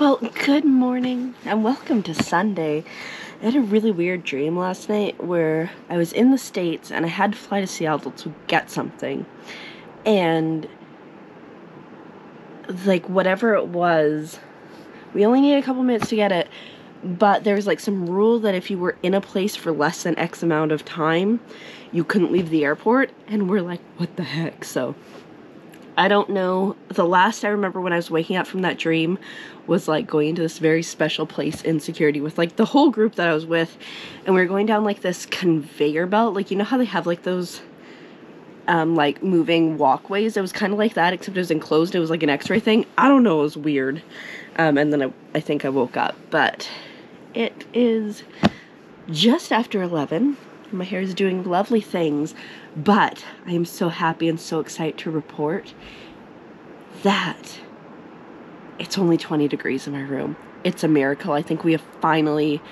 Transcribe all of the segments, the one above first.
Well, good morning and welcome to Sunday. I had a really weird dream last night where I was in the States and I had to fly to Seattle to get something. And, like, whatever it was, we only needed a couple minutes to get it, but there was, like, some rule that if you were in a place for less than X amount of time, you couldn't leave the airport. And we're like, what the heck? So I don't know. The last I remember when I was waking up from that dream was like going into this very special place in security with like the whole group that I was with, and we were going down like this conveyor belt. Like, you know how they have like those like moving walkways? It was kind of like that, except it was enclosed. It was like an x-ray thing. I don't know, it was weird. And then I think I woke up, but it is just after 11. My hair is doing lovely things, but I am so happy and so excited to report that it's only 20 degrees in my room. It's a miracle. I think we have finally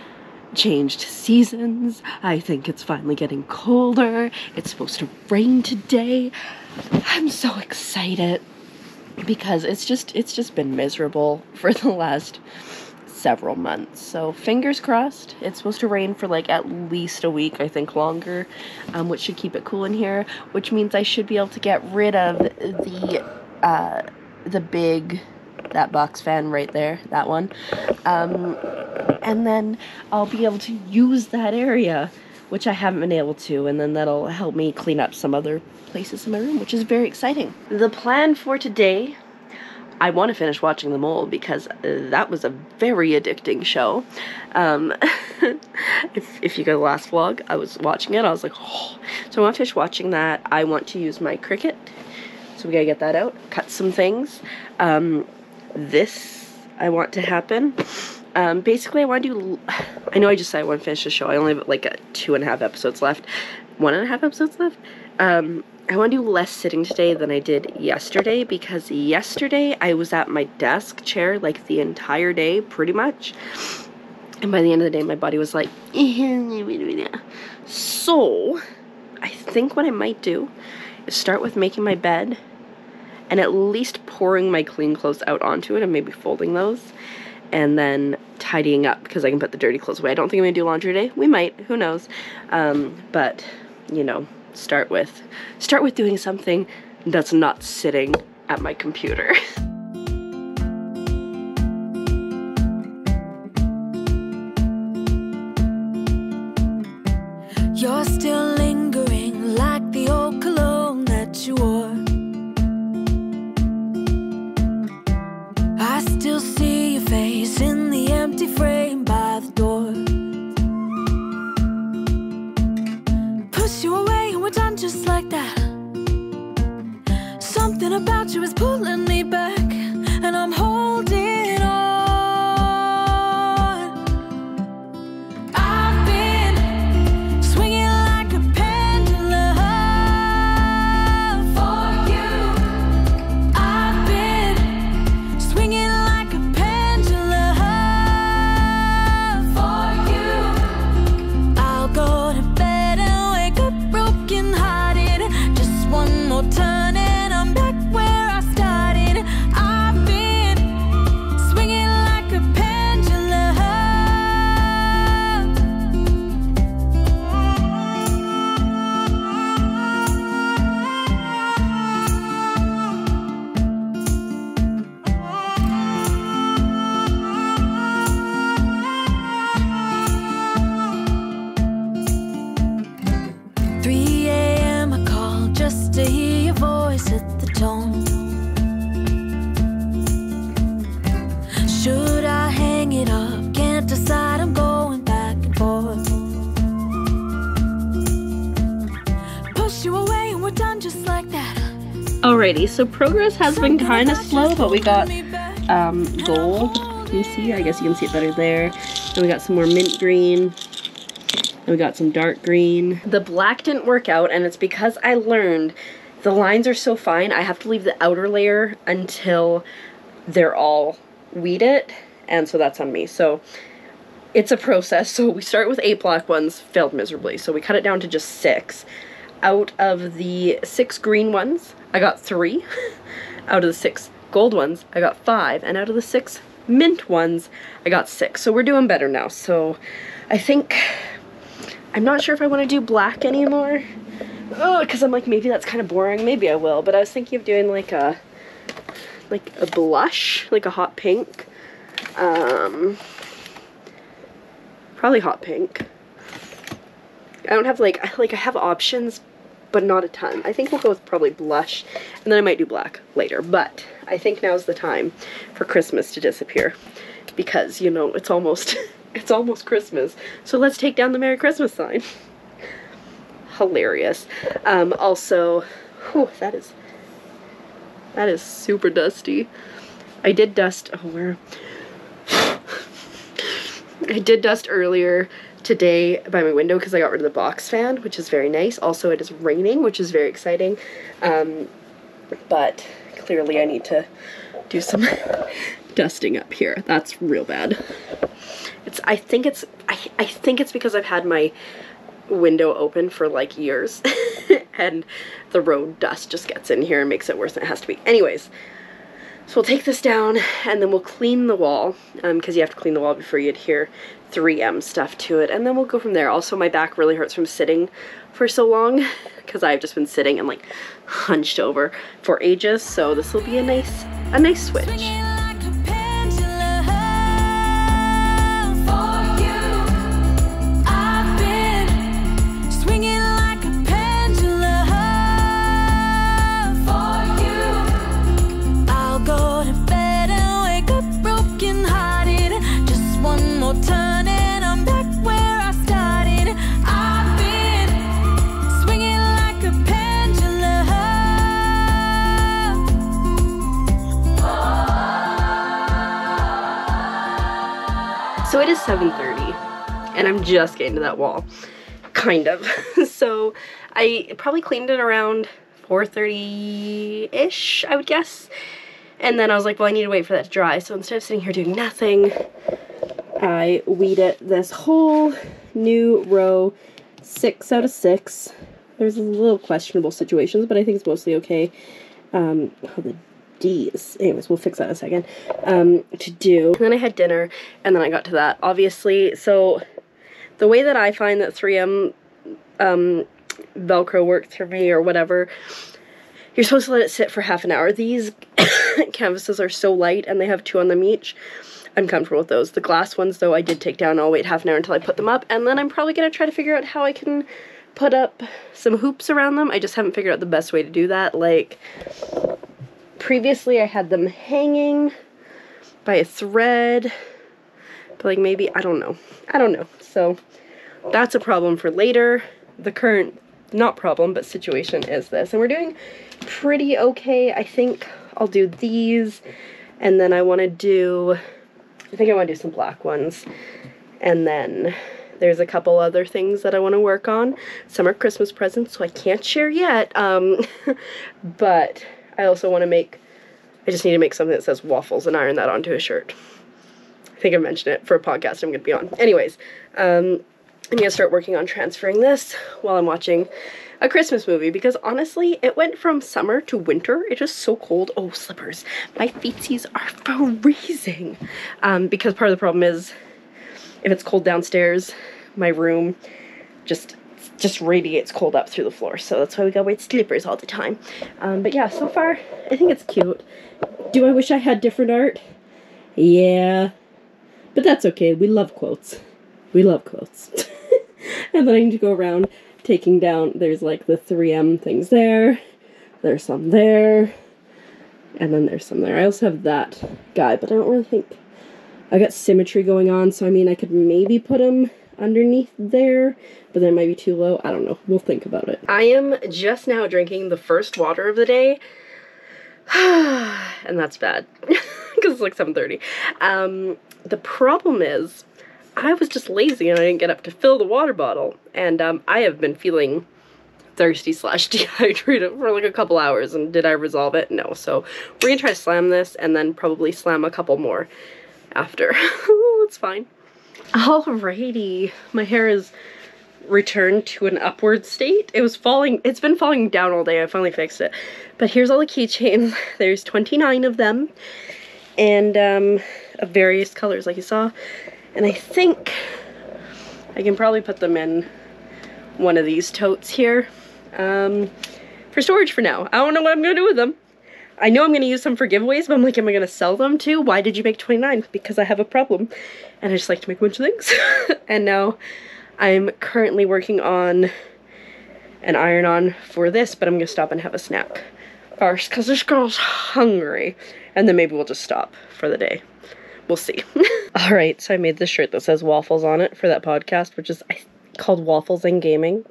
changed seasons. I think it's finally getting colder. It's supposed to rain today. I'm so excited because it's just been miserable for the last several months. So fingers crossed. It's supposed to rain for like at least a week, I think longer, which should keep it cool in here, which means I should be able to get rid of the big, that box fan right there, that one. And then I'll be able to use that area, which I haven't been able to, and then that'll help me clean up some other places in my room, which is very exciting. The plan for today, I want to finish watching The Mole because that was a very addicting show. If you go to the last vlog, I was watching it. I was like, oh. So I want to finish watching that. I want to use my Cricut. So we got to get that out. Cut some things. This I want to happen. Basically, I want to do... I know I just said I want to finish the show. I only have like 2.5 episodes left. 1.5 episodes left? I want to do less sitting today than I did yesterday, because yesterday I was at my desk chair like the entire day pretty much, and by the end of the day my body was like so I think what I might do is start with making my bed and at least pouring my clean clothes out onto it and maybe folding those, and then tidying up because I can put the dirty clothes away. I don't think I'm going to do laundry today. We might. Who knows? But, you know, start with doing something that's not sitting at my computer. You're still lingering like the old cologne that you wore. I still see your face in the empty frame by the door. Push you away, done just like that. Something about you is pulling me back, and I'm holding on. I've been swinging like a pendulum for you. I've been swinging like a pendulum for you. I'll go to bed, turn, and I'm back where I started. I've been swinging like a pendulum. 3 AM I call just to hear your voice at the tone. Should I hang it up? Can't decide, I'm going back and forth. Push you away and we're done just like that. Alrighty, so progress has been kind of slow, but we got gold. Can you see? I guess you can see it better there. And we got some more mint green. And we got some dark green. The black didn't work out, and it's because I learned the lines are so fine, I have to leave the outer layer until they're all weeded, and so that's on me. So it's a process. So we start with 8 black ones, failed miserably. So we cut it down to just 6. Out of the 6 green ones, I got 3. Out of the 6 gold ones, I got 5. And out of the 6 mint ones, I got 6. So we're doing better now. So I think, I'm not sure if I want to do black anymore. Oh, because I'm like, maybe that's kind of boring. Maybe I will. But I was thinking of doing like a blush, like a hot pink. Probably hot pink. I don't have like I have options, but not a ton. I think we'll go with probably blush, and then I might do black later. But I think now's the time for Christmas to disappear, because, you know, it's almost it's almost Christmas. So let's take down the Merry Christmas sign. Hilarious. Also, whew, that is super dusty. I did dust. Oh, where? I did dust earlier today by my window because I got rid of the box fan, which is very nice. Also, it is raining, which is very exciting. But clearly I need to do some dusting up here. That's real bad. It's, I think it's because I've had my window open for like years and the road dust just gets in here and makes it worse than it has to be. Anyways, so we'll take this down and then we'll clean the wall, because you have to clean the wall before you adhere 3M stuff to it, and then we'll go from there. Also, my back really hurts from sitting for so long because I've just been sitting and like hunched over for ages, so this will be a nice switch. So it is 7:30 and I'm just getting to that wall, kind of. So I probably cleaned it around 4:30-ish, I would guess. And then I was like, well, I need to wait for that to dry. So instead of sitting here doing nothing, I weeded this whole new row, 6 out of 6. There's a little questionable situations, but I think it's mostly okay. Anyways, we'll fix that in a second, to do. And then I had dinner, and then I got to that, obviously. So the way that I find that 3M Velcro works for me or whatever, you're supposed to let it sit for half an hour. These canvases are so light, and they have 2 on them each. I'm comfortable with those. The glass ones, though, I did take down. I'll wait half an hour until I put them up, and then I'm probably going to try to figure out how I can put up some hoops around them. I just haven't figured out the best way to do that. Like, previously I had them hanging by a thread, but like maybe, I don't know. So that's a problem for later. The current, not problem, but situation is this. And we're doing pretty okay. I think I'll do these, and then I want to do some black ones. And then there's a couple other things that I want to work on. Some are Christmas presents, so I can't share yet. But I also want to make, I just need to make something that says waffles and iron that onto a shirt. I think I mentioned it for a podcast I'm going to be on. Anyways, I'm going to start working on transferring this while I'm watching a Christmas movie, because honestly, it went from summer to winter. It is so cold. Oh, slippers. My feetsies are freezing. Because part of the problem is if it's cold downstairs, my room just radiates cold up through the floor, so that's why we gotta wear slippers all the time. But yeah, so far, I think it's cute. Do I wish I had different art? Yeah. But that's okay, we love quotes. We love quotes. And then I need to go around taking down, there's like the 3M things there, there's some there, and then there's some there. I also have that guy, but I don't really think, I got symmetry going on, so I mean I could maybe put him underneath there, but that might be too low. I don't know. We'll think about it. I am just now drinking the first water of the day. And that's bad because it's like 7:30. The problem is I was just lazy and I didn't get up to fill the water bottle. And I have been feeling thirsty / dehydrated for like a couple hours. And did I resolve it? No. So we're going to try to slam this and then probably slam a couple more after. It's fine. Alrighty, my hair is returned to an upward state. It was falling, it's been falling down all day. I finally fixed it. But here's all the keychains. There's 29 of them. And of various colors like you saw, and I think I can probably put them in one of these totes here for storage for now. I don't know what I'm gonna do with them. I know I'm gonna use some for giveaways, but I'm like, am I gonna sell them too? Why did you make 29? Because I have a problem and I just like to make a bunch of things. And now I'm currently working on an iron-on for this, but I'm gonna stop and have a snack first because this girl's hungry, and then maybe we'll just stop for the day. We'll see. All right, so I made this shirt that says waffles on it for that podcast, which is called Waffles and Gaming.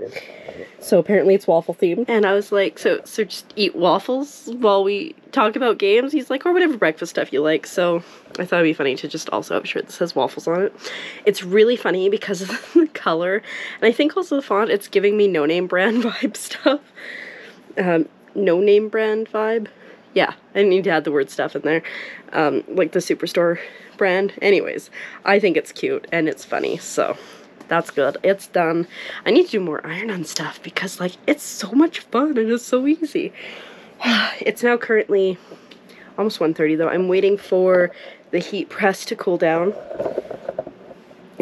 So apparently it's waffle themed, and I was like, so just eat waffles while we talk about games? He's like, or whatever breakfast stuff you like. So I thought it'd be funny to just also have a shirt that says waffles on it. It's really funny because of the color, and I think also the font. It's giving me No Name Brand vibe stuff. No Name Brand vibe? Yeah, I need to add the word stuff in there, like the Superstore brand. Anyways, I think it's cute and it's funny, so that's good. It's done. I need to do more iron-on stuff because, like, it's so much fun and it's so easy. It's now currently almost 1:30, though. I'm waiting for the heat press to cool down.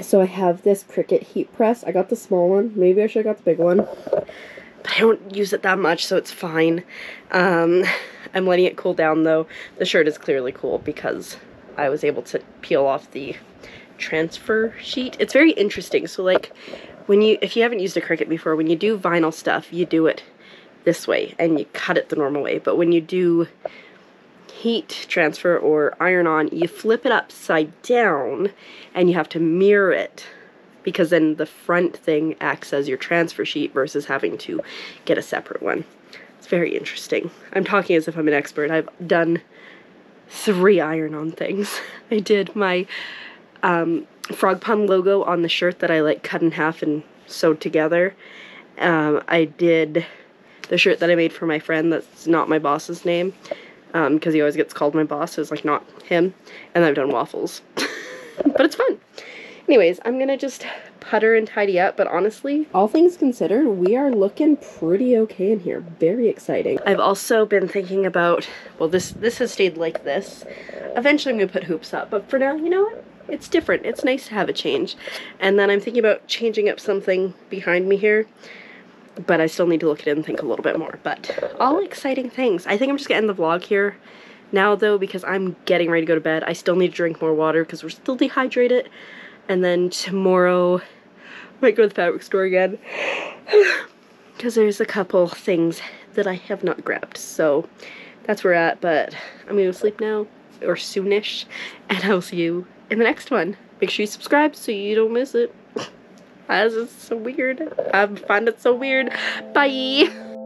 So I have this Cricut heat press. I got the small one. Maybe I should have got the big one, but I don't use it that much, so it's fine. I'm letting it cool down, though. The shirt is clearly cool because I was able to peel off the transfer sheet. It's very interesting. So like if you haven't used a Cricut before, when you do vinyl stuff, you do it this way and you cut it the normal way. But when you do heat transfer or iron on, you flip it upside down and you have to mirror it, because then the front thing acts as your transfer sheet versus having to get a separate one. It's very interesting. I'm talking as if I'm an expert. I've done 3 iron on things. I did my frog pond logo on the shirt that I like cut in half and sewed together. I did the shirt that I made for my friend that's not my boss's name, because he always gets called my boss, so it's like not him. And I've done waffles. But it's fun. Anyways, I'm gonna just putter and tidy up, but honestly, all things considered, we are looking pretty okay in here. Very exciting. I've also been thinking about, well, this has stayed like this. Eventually I'm gonna put hoops up, but for now, you know what? It's different. It's nice to have a change. And then I'm thinking about changing up something behind me here, but I still need to look at it and think a little bit more. But all exciting things. I think I'm just gonna end the vlog here now, though, because I'm getting ready to go to bed. I still need to drink more water because we're still dehydrated. And then tomorrow I might go to the fabric store again because there's a couple things that I have not grabbed. So that's where we're at, but I'm gonna go sleep now, or soonish, and I'll see you in the next one. Make sure you subscribe so you don't miss it. This is so weird. I find it so weird. Bye.